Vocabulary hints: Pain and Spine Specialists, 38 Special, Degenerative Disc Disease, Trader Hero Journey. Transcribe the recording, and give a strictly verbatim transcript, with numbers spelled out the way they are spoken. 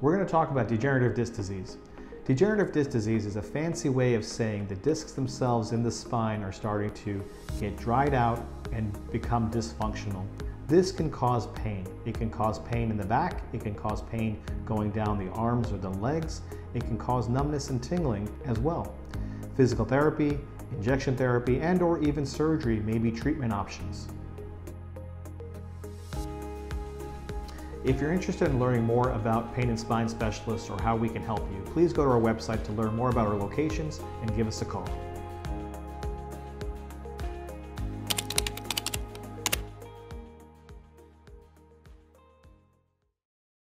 We're going to talk about degenerative disc disease. Degenerative disc disease is a fancy way of saying the discs themselves in the spine are starting to get dried out and become dysfunctional. This can cause pain. It can cause pain in the back, it can cause pain going down the arms or the legs, it can cause numbness and tingling as well. Physical therapy, injection therapy, and or even surgery may be treatment options. If you're interested in learning more about Pain and Spine Specialists or how we can help you, please go to our website to learn more about our locations and give us a call.